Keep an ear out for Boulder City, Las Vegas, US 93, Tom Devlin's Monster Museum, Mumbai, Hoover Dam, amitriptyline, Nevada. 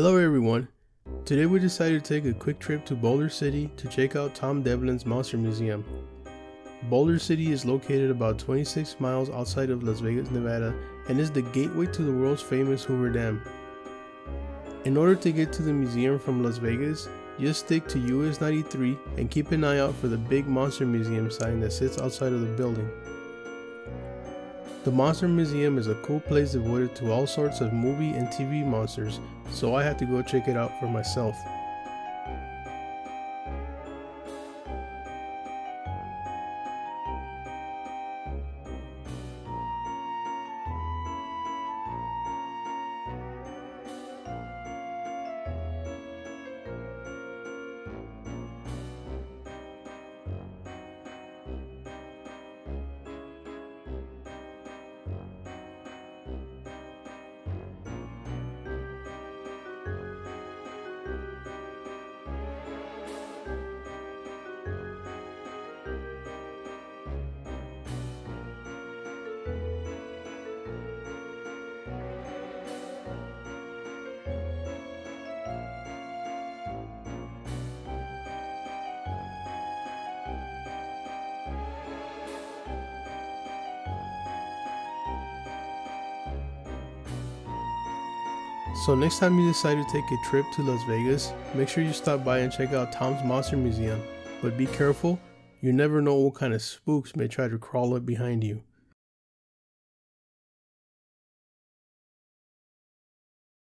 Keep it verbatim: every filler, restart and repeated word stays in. Hello everyone, today we decided to take a quick trip to Boulder City to check out Tom Devlin's Monster Museum. Boulder City is located about twenty-six miles outside of Las Vegas, Nevada and is the gateway to the world's famous Hoover Dam. In order to get to the museum from Las Vegas, just stick to U S ninety-three and keep an eye out for the big Monster Museum sign that sits outside of the building. The Monster Museum is a cool place devoted to all sorts of movie and T V monsters, so I had to go check it out for myself. So next time you decide to take a trip to Las Vegas, make sure you stop by and check out Tom's Monster Museum, but be careful, you never know what kind of spooks may try to crawl up behind you.